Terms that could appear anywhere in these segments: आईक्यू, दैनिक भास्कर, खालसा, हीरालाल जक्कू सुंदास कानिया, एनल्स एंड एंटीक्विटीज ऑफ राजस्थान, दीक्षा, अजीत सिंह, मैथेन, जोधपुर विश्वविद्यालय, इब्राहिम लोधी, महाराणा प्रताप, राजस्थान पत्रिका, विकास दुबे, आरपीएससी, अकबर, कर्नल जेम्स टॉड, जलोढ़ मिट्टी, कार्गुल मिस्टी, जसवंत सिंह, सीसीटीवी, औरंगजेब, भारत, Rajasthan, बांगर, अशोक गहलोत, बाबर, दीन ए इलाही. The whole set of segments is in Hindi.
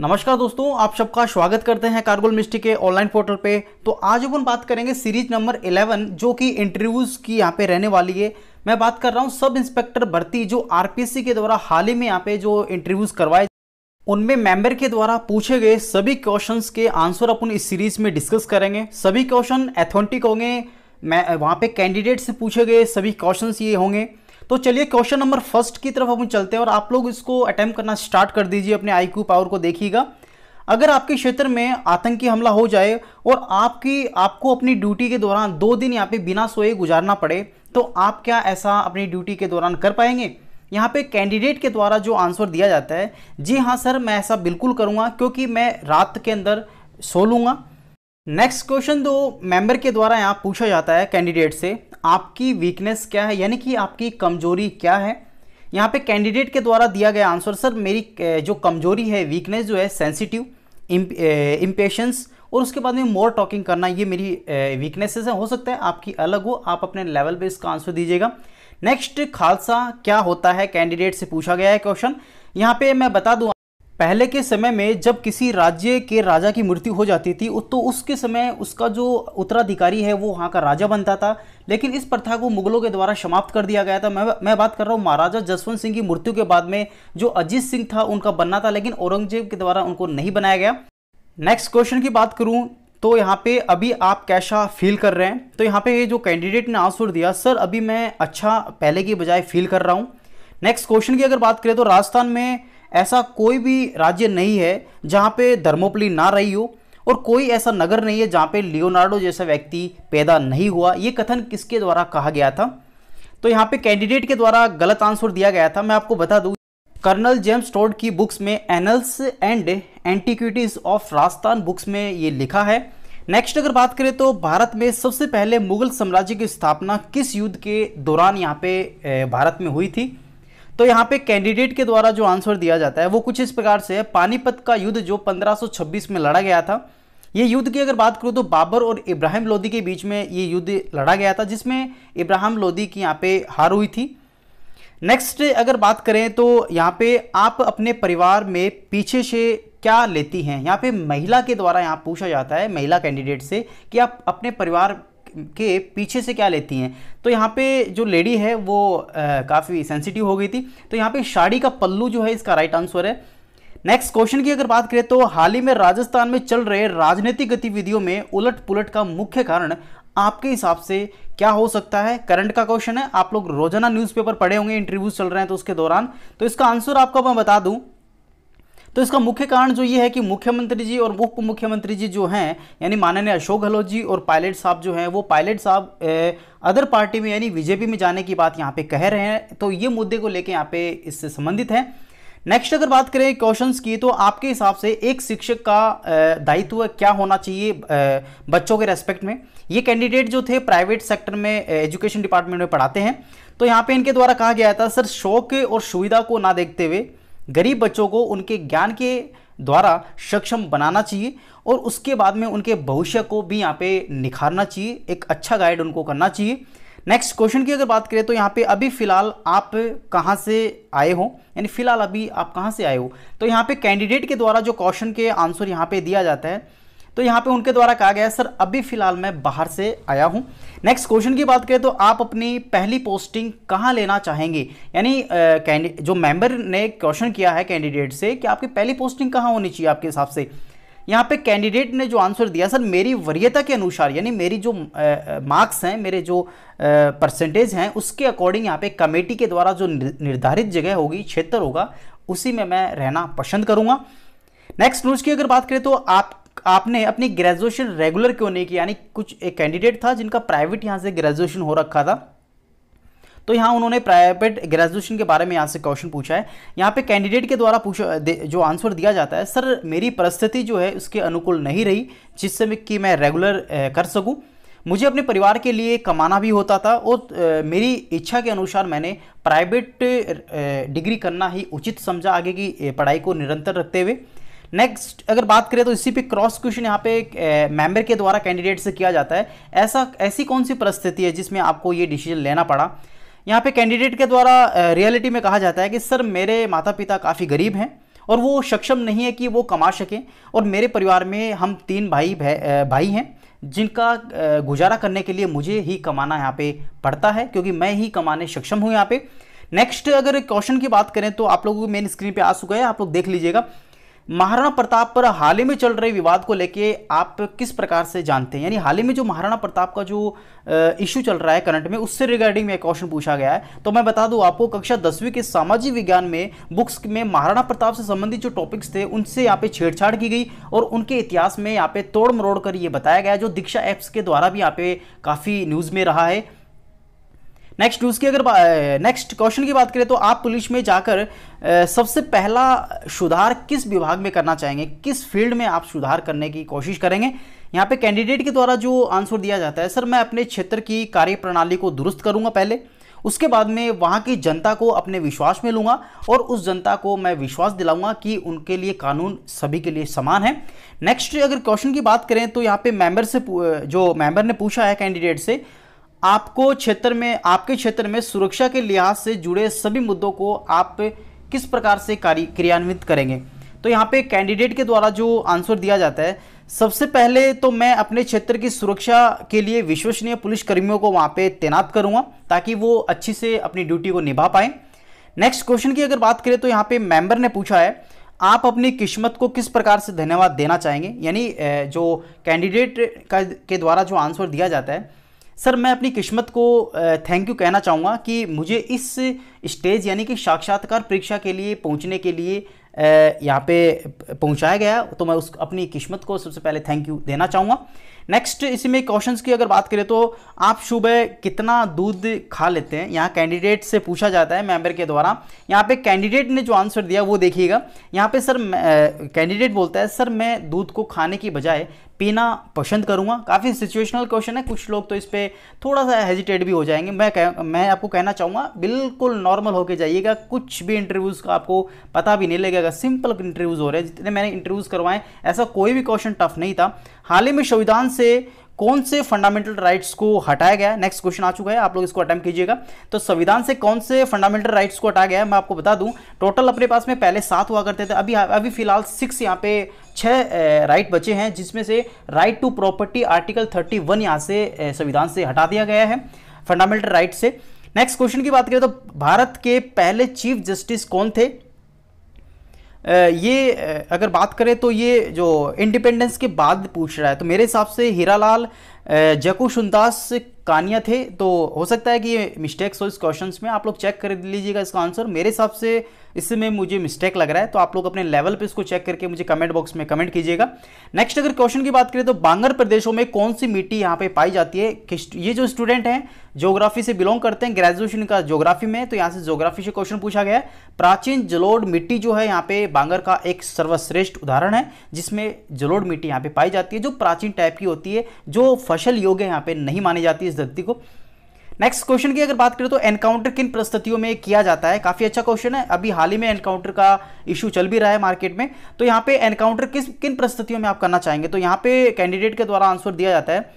नमस्कार दोस्तों, आप सबका स्वागत करते हैं कार्गुल मिस्टी के ऑनलाइन पोर्टल पे। तो आज अपन बात करेंगे सीरीज नंबर 11 जो कि इंटरव्यूज़ की यहाँ पे रहने वाली है। मैं बात कर रहा हूँ सब इंस्पेक्टर भर्ती जो आरपीएससी के द्वारा हाल ही में यहाँ पे जो इंटरव्यूज़ करवाए, उनमें मेंबर के द्वारा पूछे गए सभी क्वेश्चंस के आंसर अपन इस सीरीज़ में डिस्कस करेंगे। सभी क्वेश्चन एथेंटिक होंगे, मैं वहाँ पर कैंडिडेट से पूछे गए सभी क्वेश्चंस ये होंगे। तो चलिए क्वेश्चन नंबर फर्स्ट की तरफ हम चलते हैं और आप लोग इसको अटैम्प्ट करना स्टार्ट कर दीजिए, अपने आईक्यू पावर को देखिएगा। अगर आपके क्षेत्र में आतंकी हमला हो जाए और आपको अपनी ड्यूटी के दौरान 2 दिन यहाँ पे बिना सोए गुजारना पड़े, तो आप क्या ऐसा अपनी ड्यूटी के दौरान कर पाएंगे? यहाँ पे कैंडिडेट के द्वारा जो आंसर दिया जाता है, जी हाँ सर मैं ऐसा बिल्कुल करूँगा क्योंकि मैं रात के अंदर सो लूँगा। नेक्स्ट क्वेश्चन दो मेंबर के द्वारा यहाँ पूछा जाता है कैंडिडेट से, आपकी वीकनेस क्या है, यानी कि आपकी कमजोरी क्या है। यहाँ पे कैंडिडेट के द्वारा दिया गया आंसर, सर मेरी जो कमजोरी है, वीकनेस जो है, सेंसिटिव, इम्पेशेंस और उसके बाद में मोर टॉकिंग करना, ये मेरी वीकनेसेस हैं। हो सकता है आपकी अलग हो, आप अपने लेवल पे इसका आंसर दीजिएगा। नेक्स्ट खालसा क्या होता है, कैंडिडेट से पूछा गया है क्वेश्चन। यहाँ पर मैं बता दूँ, पहले के समय में जब किसी राज्य के राजा की मृत्यु हो जाती थी तो उसके समय उसका जो उत्तराधिकारी है वो वहाँ का राजा बनता था, लेकिन इस प्रथा को मुगलों के द्वारा समाप्त कर दिया गया था। मैं बात कर रहा हूँ महाराजा जसवंत सिंह की मृत्यु के बाद में जो अजीत सिंह था उनका बनना था, लेकिन औरंगजेब के द्वारा उनको नहीं बनाया गया। नेक्स्ट क्वेश्चन की बात करूँ तो यहाँ पे अभी आप कैसा फील कर रहे हैं, तो यहाँ पे जो कैंडिडेट ने आंसर दिया, सर अभी मैं अच्छा पहले की बजाय फील कर रहा हूँ। नेक्स्ट क्वेश्चन की अगर बात करें तो राजस्थान में ऐसा कोई भी राज्य नहीं है जहाँ पे धर्मोपली ना रही हो और कोई ऐसा नगर नहीं है जहाँ पे लियोनार्डो जैसा व्यक्ति पैदा नहीं हुआ। ये कथन किसके द्वारा कहा गया था? तो यहाँ पे कैंडिडेट के द्वारा गलत आंसर दिया गया था। मैं आपको बता दूँ, कर्नल जेम्स टॉड की बुक्स में एनल्स एंड एंटीक्विटीज ऑफ राजस्थान books में ये लिखा है। नेक्स्ट अगर बात करें तो भारत में सबसे पहले मुगल साम्राज्य की स्थापना किस युद्ध के दौरान यहाँ पे भारत में हुई थी? तो यहाँ पे कैंडिडेट के द्वारा जो आंसर दिया जाता है वो कुछ इस प्रकार से है, पानीपत का युद्ध जो 1526 में लड़ा गया था। ये युद्ध की अगर बात करूँ तो बाबर और इब्राहिम लोधी के बीच में ये युद्ध लड़ा गया था, जिसमें इब्राहिम लोधी की यहाँ पे हार हुई थी। नेक्स्ट अगर बात करें तो यहाँ पे आप अपने परिवार में पीछे से क्या लेती हैं, यहाँ पे महिला के द्वारा यहाँ पूछा जाता है महिला कैंडिडेट से कि आप अपने परिवार के पीछे से क्या लेती हैं। तो यहाँ पे जो लेडी है वो काफ़ी सेंसिटिव हो गई थी, तो यहाँ पे साड़ी का पल्लू जो है इसका राइट आंसर है। नेक्स्ट क्वेश्चन की अगर बात करें तो हाल ही में राजस्थान में चल रहे राजनीतिक गतिविधियों में उलट पुलट का मुख्य कारण आपके हिसाब से क्या हो सकता है? करंट का क्वेश्चन है, आप लोग रोजाना न्यूज़पेपर पढ़े होंगे, इंटरव्यूज चल रहे हैं तो उसके दौरान। तो इसका आंसर आपको मैं बता दूँ, तो इसका मुख्य कारण जो ये है कि मुख्यमंत्री जी और उप मुख्यमंत्री जी जो हैं, यानी माननीय अशोक गहलोत जी और पायलट साहब जो हैं, वो पायलट साहब अदर पार्टी में यानी बीजेपी में जाने की बात यहाँ पे कह रहे हैं, तो ये मुद्दे को लेके यहाँ पे इससे संबंधित है। नेक्स्ट अगर बात करें क्वेश्चंस की तो आपके हिसाब से एक शिक्षक का दायित्व क्या होना चाहिए बच्चों के रेस्पेक्ट में? ये कैंडिडेट जो थे प्राइवेट सेक्टर में एजुकेशन डिपार्टमेंट में पढ़ाते हैं, तो यहाँ पर इनके द्वारा कहा गया था, सर शौक और सुविधा को ना देखते हुए गरीब बच्चों को उनके ज्ञान के द्वारा सक्षम बनाना चाहिए और उसके बाद में उनके भविष्य को भी यहाँ पे निखारना चाहिए, एक अच्छा गाइड उनको करना चाहिए। नेक्स्ट क्वेश्चन की अगर बात करें तो यहाँ पे अभी फ़िलहाल आप कहाँ से आए हो, यानी फ़िलहाल अभी आप कहाँ से आए हो, तो यहाँ पे कैंडिडेट के द्वारा जो क्वेश्चन के आंसर यहाँ पे दिया जाता है, तो यहाँ पे उनके द्वारा कहा गया, सर अभी फ़िलहाल मैं बाहर से आया हूँ। नेक्स्ट क्वेश्चन की बात करें तो आप अपनी पहली पोस्टिंग कहाँ लेना चाहेंगे, यानी जो मेंबर ने क्वेश्चन किया है कैंडिडेट से कि आपकी पहली पोस्टिंग कहाँ होनी चाहिए आपके हिसाब से, यहाँ पे कैंडिडेट ने जो आंसर दिया, सर मेरी वरीयता के अनुसार, यानी मेरी जो मार्क्स हैं, मेरे जो परसेंटेज हैं, उसके अकॉर्डिंग यहाँ पे कमेटी के द्वारा जो निर्धारित जगह होगी, क्षेत्र होगा, उसी में मैं रहना पसंद करूँगा। नेक्स्ट न्यूज़ की अगर बात करें तो आपने अपनी ग्रेजुएशन रेगुलर क्यों नहीं की, यानी कुछ एक कैंडिडेट था जिनका प्राइवेट यहाँ से ग्रेजुएशन हो रखा था, तो यहाँ उन्होंने प्राइवेट ग्रेजुएशन के बारे में यहाँ से क्वेश्चन पूछा है। यहाँ पे कैंडिडेट के द्वारा जो आंसर दिया जाता है, सर मेरी परिस्थिति जो है उसके अनुकूल नहीं रही जिससे कि मैं रेगुलर कर सकूँ, मुझे अपने परिवार के लिए कमाना भी होता था और मेरी इच्छा के अनुसार मैंने प्राइवेट डिग्री करना ही उचित समझा, आगे की पढ़ाई को निरंतर रखते हुए। नेक्स्ट अगर बात करें तो इसी पे क्रॉस क्वेश्चन यहाँ पे मेंबर के द्वारा कैंडिडेट से किया जाता है, ऐसी कौन सी परिस्थिति है जिसमें आपको ये डिसीजन लेना पड़ा? यहाँ पे कैंडिडेट के द्वारा रियलिटी में कहा जाता है कि सर मेरे माता पिता काफ़ी गरीब हैं और वो सक्षम नहीं है कि वो कमा सकें। और मेरे परिवार में हम तीन भाई हैं जिनका गुजारा करने के लिए मुझे ही कमाना यहाँ पे पड़ता है, क्योंकि मैं ही कमाने सक्षम हूँ यहाँ पे। नेक्स्ट अगर क्वेश्चन की बात करें तो आप लोगों को मेन स्क्रीन पे आ चुका है, आप लोग देख लीजिएगा। महाराणा प्रताप पर हाल ही में चल रहे विवाद को लेके आप किस प्रकार से जानते हैं, यानी हाल ही में जो महाराणा प्रताप का जो इशू चल रहा है करंट में, उससे रिगार्डिंग में क्वेश्चन पूछा गया है। तो मैं बता दूं आपको, कक्षा 10वीं के सामाजिक विज्ञान में बुक्स में महाराणा प्रताप से संबंधित जो टॉपिक्स थे उनसे यहाँ पे छेड़छाड़ की गई और उनके इतिहास में यहाँ पे तोड़ मरोड़ कर ये बताया गया, जो दीक्षा एप्स के द्वारा भी यहाँ पे काफ़ी न्यूज़ में रहा है। नेक्स्ट न्यूज़ की अगर नेक्स्ट क्वेश्चन की बात करें तो आप पुलिस में जाकर सबसे पहला सुधार किस विभाग में करना चाहेंगे, किस फील्ड में आप सुधार करने की कोशिश करेंगे। यहाँ पे कैंडिडेट के द्वारा जो आंसर दिया जाता है, सर मैं अपने क्षेत्र की कार्यप्रणाली को दुरुस्त करूँगा पहले, उसके बाद में वहाँ की जनता को अपने विश्वास में लूँगा और उस जनता को मैं विश्वास दिलाऊँगा कि उनके लिए कानून सभी के लिए समान है। नेक्स्ट अगर क्वेश्चन की बात करें तो यहाँ पे मेंबर से जो मेंबर ने पूछा है कैंडिडेट से, आपको क्षेत्र में आपके क्षेत्र में सुरक्षा के लिहाज से जुड़े सभी मुद्दों को आप किस प्रकार से क्रियान्वित करेंगे। तो यहाँ पे कैंडिडेट के द्वारा जो आंसर दिया जाता है, सबसे पहले तो मैं अपने क्षेत्र की सुरक्षा के लिए विश्वसनीय पुलिसकर्मियों को वहाँ पे तैनात करूँगा ताकि वो अच्छी से अपनी ड्यूटी को निभा पाएँ। नेक्स्ट क्वेश्चन की अगर बात करें तो यहाँ पे मेंबर ने पूछा है, आप अपनी किस्मत को किस प्रकार से धन्यवाद देना चाहेंगे, यानी जो कैंडिडेट के द्वारा जो आंसर दिया जाता है, सर मैं अपनी किस्मत को थैंक यू कहना चाहूँगा कि मुझे इस स्टेज यानी कि साक्षात्कार परीक्षा के लिए पहुँचने के लिए यहाँ पे पहुँचाया गया, तो मैं उस अपनी किस्मत को सबसे पहले थैंक यू देना चाहूँगा। नेक्स्ट इसी में क्वेश्चंस की अगर बात करें तो आप सुबह कितना दूध खा लेते हैं, यहाँ कैंडिडेट से पूछा जाता है मेंबर के द्वारा। यहाँ पे कैंडिडेट ने जो आंसर दिया वो देखिएगा, यहाँ पे सर कैंडिडेट बोलता है, सर मैं दूध को खाने की बजाय पीना पसंद करूँगा। काफ़ी सिचुएशनल क्वेश्चन है, कुछ लोग तो इस पर थोड़ा सा हेजिटेट भी हो जाएंगे। मैं आपको कहना चाहूँगा बिल्कुल नॉर्मल होके जाइएगा, कुछ भी इंटरव्यूज़ का आपको पता भी नहीं लगेगा, सिंपल इंटरव्यूज़ हो रहे हैं। जितने मैंने इंटरव्यूज़ करवाएं ऐसा कोई भी क्वेश्चन टफ नहीं था। हाल ही में संविधान से कौन से फंडामेंटल राइट्स को हटाया गया है, नेक्स्ट क्वेश्चन आ चुका है, आप लोग इसको अटेम्प्ट कीजिएगा। तो संविधान से कौन से फंडामेंटल राइट्स को हटाया गया है, मैं आपको बता दूं टोटल अपने पास में पहले 7 हुआ करते थे, अभी फिलहाल 6 यहाँ पे 6 राइट बचे हैं, जिसमें से राइट टू प्रॉपर्टी आर्टिकल 31 यहाँ से संविधान से हटा दिया गया है फंडामेंटल राइट से। नेक्स्ट क्वेश्चन की बात करें तो भारत के पहले चीफ जस्टिस कौन थे, ये अगर बात करें तो ये जो इंडिपेंडेंस के बाद पूछ रहा है, तो मेरे हिसाब से हीरालाल जक्कू सुंदास कानिया थे, तो हो सकता है कि ये मिस्टेक्स हो इस क्वेश्चंस में, आप लोग चेक कर लीजिएगा इसका आंसर। मेरे हिसाब से इसमें मुझे मिस्टेक लग रहा है, तो आप लोग अपने लेवल पे इसको चेक करके मुझे कमेंट बॉक्स में कमेंट कीजिएगा। नेक्स्ट अगर क्वेश्चन की बात करें तो बांगर प्रदेशों में कौन सी मिट्टी यहाँ पे पाई जाती है, ये जो स्टूडेंट हैं ज्योग्राफी से बिलोंग करते हैं, ग्रेजुएशन का ज्योग्राफी में, तो यहाँ से ज्योग्राफी से क्वेश्चन पूछा गया है। प्राचीन जलोढ़ मिट्टी जो है यहाँ पे बांगर का एक सर्वश्रेष्ठ उदाहरण है, जिसमें जलोढ़ मिट्टी यहाँ पे पाई जाती है जो प्राचीन टाइप की होती है, जो फसल योग्य यहाँ पे नहीं मानी जाती इस धरती को। नेक्स्ट क्वेश्चन की अगर बात करें तो एनकाउंटर किन परिस्थितियों में किया जाता है, काफ़ी अच्छा क्वेश्चन है, अभी हाल ही में एनकाउंटर का इशू चल भी रहा है मार्केट में, तो यहाँ पे एनकाउंटर किन परिस्थितियों में आप करना चाहेंगे, तो यहाँ पे कैंडिडेट के द्वारा आंसर दिया जाता है,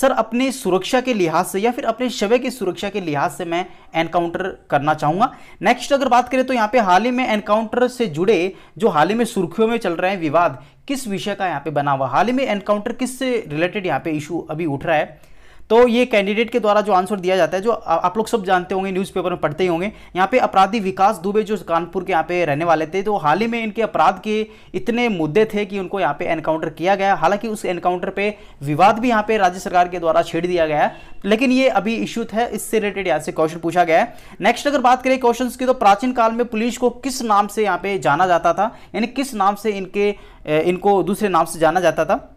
सर अपनी सुरक्षा के लिहाज से या फिर अपने शव की सुरक्षा के लिहाज से मैं एनकाउंटर करना चाहूँगा। नेक्स्ट अगर बात करें तो यहाँ पे हाल ही में एनकाउंटर से जुड़े जो हाल ही में सुर्खियों में चल रहे हैं विवाद, किस विषय का यहाँ पे बना हुआ, हाल ही में एनकाउंटर किस से रिलेटेड यहाँ पे इशू अभी उठ रहा है, तो ये कैंडिडेट के द्वारा जो आंसर दिया जाता है, जो आप लोग सब जानते होंगे, न्यूज़पेपर में पढ़ते ही होंगे, यहाँ पे अपराधी विकास दुबे जो कानपुर के यहाँ पे रहने वाले थे, तो हाल ही में इनके अपराध के इतने मुद्दे थे कि उनको यहाँ पे एनकाउंटर किया गया। हालांकि उस एनकाउंटर पे विवाद भी यहाँ पे राज्य सरकार के द्वारा छेड़ दिया गया है, लेकिन ये अभी इश्यू था, इससे रिलेटेड यहाँ से क्वेश्चन पूछा गया है। नेक्स्ट अगर बात करें क्वेश्चन की तो प्राचीन काल में पुलिस को किस नाम से यहाँ पे जाना जाता था, यानी किस नाम से इनको दूसरे नाम से जाना जाता था,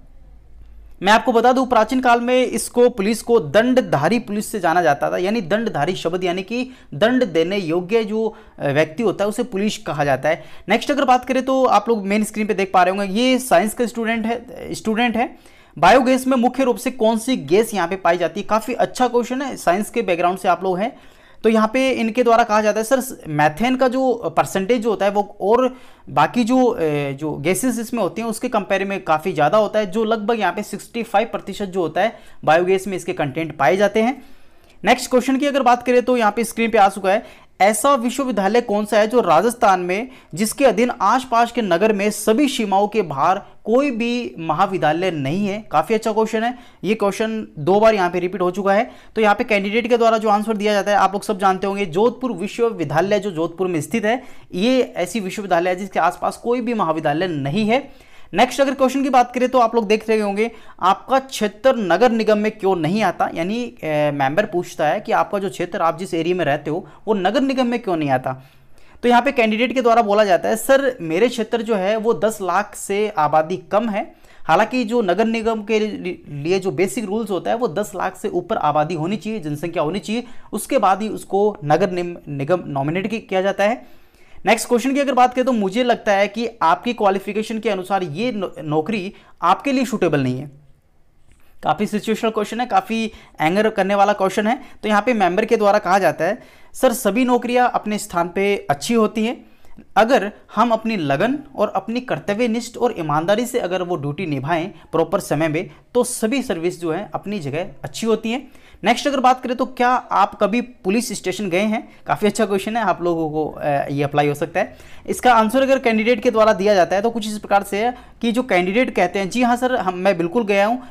मैं आपको बता दूं प्राचीन काल में इसको पुलिस को दंडधारी पुलिस से जाना जाता था, यानी दंडधारी शब्द यानी कि दंड देने योग्य जो व्यक्ति होता है उसे पुलिस कहा जाता है। नेक्स्ट अगर बात करें तो आप लोग मेन स्क्रीन पे देख पा रहे होंगे, ये साइंस का स्टूडेंट है। बायोगैस में मुख्य रूप से कौन सी गैस यहाँ पे पाई जाती है, काफ़ी अच्छा क्वेश्चन है, साइंस के बैकग्राउंड से आप लोग हैं, तो यहाँ पे इनके द्वारा कहा जाता है सर मैथेन का जो परसेंटेज जो होता है वो और बाकी जो गैसेस इसमें होती हैं उसके कंपेयर में काफ़ी ज़्यादा होता है, जो लगभग यहाँ पे 65% जो होता है बायोगैस में इसके कंटेंट पाए जाते हैं। नेक्स्ट क्वेश्चन की अगर बात करें तो यहाँ पे स्क्रीन पे आ चुका है, ऐसा विश्वविद्यालय कौन सा है जो राजस्थान में, जिसके अधीन आसपास के नगर में सभी सीमाओं के बाहर कोई भी महाविद्यालय नहीं है? काफ़ी अच्छा क्वेश्चन है, ये क्वेश्चन 2 बार यहाँ पे रिपीट हो चुका है। तो यहाँ पे कैंडिडेट के द्वारा जो आंसर दिया जाता है आप लोग सब जानते होंगे, जोधपुर विश्वविद्यालय जो जोधपुर में स्थित है, ये ऐसी विश्वविद्यालय है जिसके आसपास कोई भी महाविद्यालय नहीं है। नेक्स्ट अगर क्वेश्चन की बात करें तो आप लोग देख रहे होंगे आपका क्षेत्र नगर निगम में क्यों नहीं आता, यानी मेंबर पूछता है कि आपका जो क्षेत्र, आप जिस एरिया में रहते हो, वो नगर निगम में क्यों नहीं आता। तो यहाँ पे कैंडिडेट के द्वारा बोला जाता है सर मेरे क्षेत्र जो है वो 10 लाख से आबादी कम है। हालांकि जो नगर निगम के लिए जो बेसिक रूल्स होता है वो 10 लाख से ऊपर आबादी होनी चाहिए, जनसंख्या होनी चाहिए, उसके बाद ही उसको नगर निगम नॉमिनेट किया जाता है। नेक्स्ट क्वेश्चन की अगर बात करें तो मुझे लगता है कि आपकी क्वालिफिकेशन के अनुसार ये नौकरी आपके लिए सूटेबल नहीं है। काफ़ी सिचुएशनल क्वेश्चन है, काफ़ी एंगर करने वाला क्वेश्चन है। तो यहाँ पे मेंबर के द्वारा कहा जाता है सर सभी नौकरियाँ अपने स्थान पे अच्छी होती हैं, अगर हम अपनी लगन और अपनी कर्तव्यनिष्ठ और ईमानदारी से अगर वो ड्यूटी निभाएं प्रॉपर समय में, तो सभी सर्विस जो है अपनी जगह अच्छी होती हैं। नेक्स्ट अगर बात करें तो क्या आप कभी पुलिस स्टेशन गए हैं? काफ़ी अच्छा क्वेश्चन है, आप लोगों को ये अप्लाई हो सकता है। इसका आंसर अगर कैंडिडेट के द्वारा दिया जाता है तो कुछ इस प्रकार से है कि जो कैंडिडेट कहते हैं जी हाँ सर मैं बिल्कुल गया हूँ,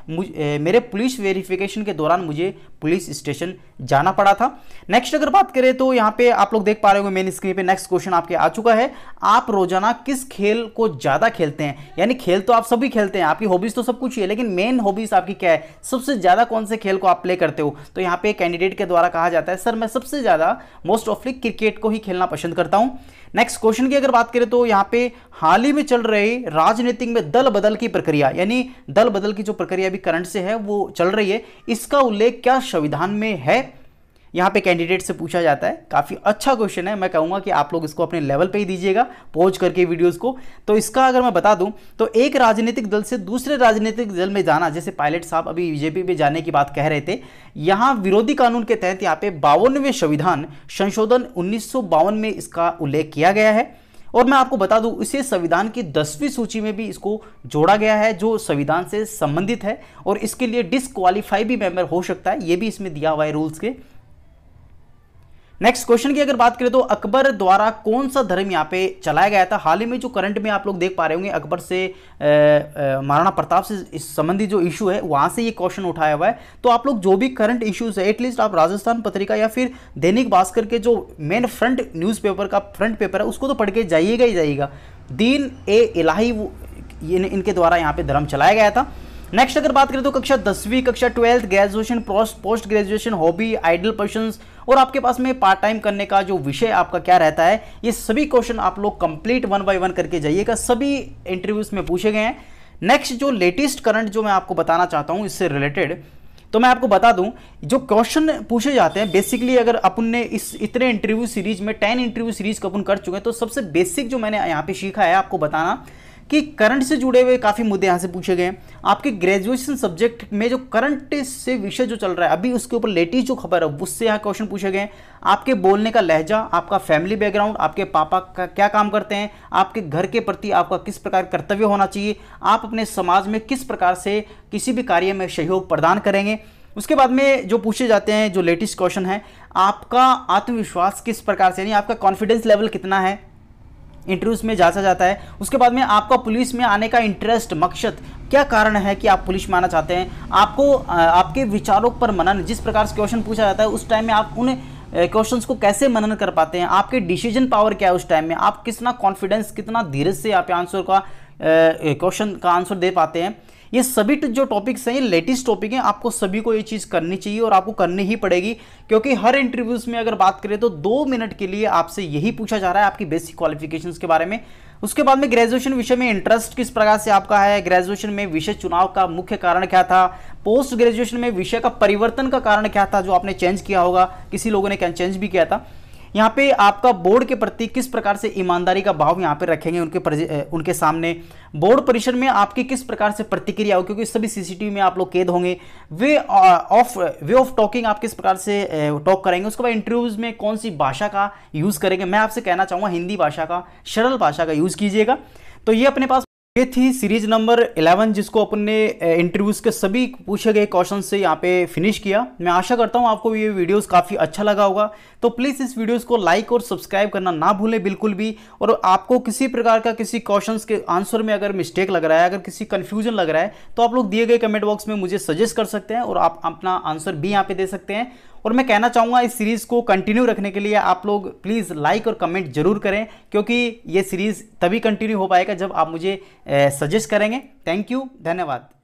मेरे पुलिस वेरिफिकेशन के दौरान मुझे पुलिस स्टेशन जाना पड़ा था। नेक्स्ट अगर बात करें तो यहाँ पे आप लोग देख पा रहे हो मेन स्क्रीन पे नेक्स्ट क्वेश्चन आपके आ चुका है, आप रोजाना किस खेल को ज़्यादा खेलते हैं? यानी खेल तो आप सभी खेलते हैं, आपकी हॉबीज़ तो सब कुछ ही है, लेकिन मेन हॉबीज़ आपकी क्या है, सबसे ज़्यादा कौन से खेल को आप प्ले करते हो? तो यहाँ पे कैंडिडेट के द्वारा कहा जाता है सर मैं सबसे ज़्यादा मोस्ट ऑफली क्रिकेट को ही खेलना पसंद करता हूँ। नेक्स्ट क्वेश्चन की अगर बात करें तो यहाँ पे हाल ही में चल रही राजनीतिक में दल बदल की प्रक्रिया, यानी दल बदल की जो प्रक्रिया अभी करंट से है वो चल रही है, इसका उल्लेख क्या संविधान में है? यहाँ पे कैंडिडेट से पूछा जाता है। काफ़ी अच्छा क्वेश्चन है, मैं कहूँगा कि आप लोग इसको अपने लेवल पे ही दीजिएगा पॉज करके वीडियोस को। तो इसका अगर मैं बता दूँ तो एक राजनीतिक दल से दूसरे राजनीतिक दल में जाना, जैसे पायलट साहब अभी बीजेपी में जाने की बात कह रहे थे, यहाँ विरोधी कानून के तहत यहाँ पे 52वें संविधान संशोधन 1952 में इसका उल्लेख किया गया है। और मैं आपको बता दूं इसे संविधान की 10वीं सूची में भी इसको जोड़ा गया है जो संविधान से संबंधित है, और इसके लिए डिसक्वालीफाई भी मेंबर हो सकता है, ये भी इसमें दिया हुआ है रूल्स के। नेक्स्ट क्वेश्चन की अगर बात करें तो अकबर द्वारा कौन सा धर्म यहाँ पे चलाया गया था? हाल ही में जो करंट में आप लोग देख पा रहे होंगे अकबर से महाराणा प्रताप से इस संबंधी जो इशू है वहाँ से ये क्वेश्चन उठाया हुआ है। तो आप लोग जो भी करंट इश्यूज है एटलीस्ट आप राजस्थान पत्रिका या फिर दैनिक भास्कर के जो मेन फ्रंट न्यूज़पेपर का फ्रंट पेपर है उसको तो पढ़ के जाइएगा ही जाइएगा। दीन ए इलाही इनके द्वारा यहाँ पे धर्म चलाया गया था। नेक्स्ट अगर बात करें तो कक्षा 10वीं, कक्षा 12th, graduation, post graduation, hobby, idol persons और आपके पास में पार्ट टाइम करने का जो विषय आपका क्या रहता है, ये सभी क्वेश्चन आप लोग कंप्लीट 1 बाय 1 करके जाइएगा, सभी इंटरव्यूज में पूछे गए हैं। नेक्स्ट जो लेटेस्ट करंट जो मैं आपको बताना चाहता हूँ इससे रिलेटेड, तो मैं आपको बता दूं जो क्वेश्चन पूछे जाते हैं बेसिकली, अगर अपन ने इस इतने इंटरव्यू सीरीज में 10 इंटरव्यू सीरीज को अपन कर चुके हैं, तो सबसे बेसिक जो मैंने यहाँ पे सीखा है आपको बताना कि करंट से जुड़े हुए काफ़ी मुद्दे यहाँ से पूछे गए हैं। आपके ग्रेजुएशन सब्जेक्ट में जो करंट से विषय जो चल रहा है अभी उसके ऊपर लेटेस्ट जो खबर है उससे यहाँ क्वेश्चन पूछे गए हैं। आपके बोलने का लहजा, आपका फैमिली बैकग्राउंड, आपके पापा का क्या काम करते हैं, आपके घर के प्रति आपका किस प्रकार कर्तव्य होना चाहिए, आप अपने समाज में किस प्रकार से किसी भी कार्य में सहयोग प्रदान करेंगे। उसके बाद में जो पूछे जाते हैं जो लेटेस्ट क्वेश्चन है, आपका आत्मविश्वास किस प्रकार से, यानी आपका कॉन्फिडेंस लेवल कितना है, इंटरव्यूज में जांचा जाता है। उसके बाद में आपका पुलिस में आने का इंटरेस्ट, मकसद, क्या कारण है कि आप पुलिस में आना चाहते हैं, आपको आपके विचारों पर मनन, जिस प्रकार से क्वेश्चन पूछा जाता है उस टाइम में आप उन क्वेश्चंस को कैसे मनन कर पाते हैं, आपके डिसीजन पावर क्या है उस टाइम में, आप कितना कॉन्फिडेंस, कितना धीरज से आप आंसर का क्वेश्चन का आंसर दे पाते हैं। ये सभी जो टॉपिक्स हैं ये लेटेस्ट टॉपिक हैं, आपको सभी को ये चीज़ करनी चाहिए और आपको करनी ही पड़ेगी, क्योंकि हर इंटरव्यूज़ में अगर बात करें तो 2 मिनट के लिए आपसे यही पूछा जा रहा है आपकी बेसिक क्वालिफिकेशंस के बारे में। उसके बाद में ग्रेजुएशन विषय में इंटरेस्ट किस प्रकार से आपका है, ग्रेजुएशन में विषय चुनाव का मुख्य कारण क्या था, पोस्ट ग्रेजुएशन में विषय का परिवर्तन का कारण क्या था जो आपने चेंज किया होगा, किसी लोगों ने चेंज भी किया था। यहाँ पे आपका बोर्ड के प्रति किस प्रकार से ईमानदारी का भाव यहाँ पे रखेंगे उनके सामने, बोर्ड परीक्षण में आपकी किस प्रकार से प्रतिक्रिया हो, क्योंकि सभी सीसीटीवी में आप लोग कैद होंगे। वे ऑफ टॉकिंग आप किस प्रकार से टॉक करेंगे, उसके बाद इंटरव्यूज में कौन सी भाषा का यूज़ करेंगे। मैं आपसे कहना चाहूँगा हिंदी भाषा का, सरल भाषा का यूज़ कीजिएगा। तो ये अपने पास ये थी सीरीज नंबर 11 जिसको अपन ने इंटरव्यूज़ के सभी पूछे गए क्वेश्चन से यहाँ पे फिनिश किया। मैं आशा करता हूँ आपको ये वीडियोस काफ़ी अच्छा लगा होगा। तो प्लीज़ इस वीडियोस को लाइक और सब्सक्राइब करना ना भूलें बिल्कुल भी। और आपको किसी प्रकार का किसी क्वेश्चन के आंसर में अगर मिस्टेक लग रहा है, अगर किसी कन्फ्यूजन लग रहा है, तो आप लोग दिए गए कमेंट बॉक्स में मुझे सजेस्ट कर सकते हैं और आप अपना आंसर भी यहाँ पर दे सकते हैं। और मैं कहना चाहूँगा इस सीरीज़ को कंटिन्यू रखने के लिए आप लोग प्लीज़ लाइक और कमेंट जरूर करें, क्योंकि ये सीरीज़ तभी कंटिन्यू हो पाएगा जब आप मुझे सजेस्ट करेंगे। थैंक यू, धन्यवाद।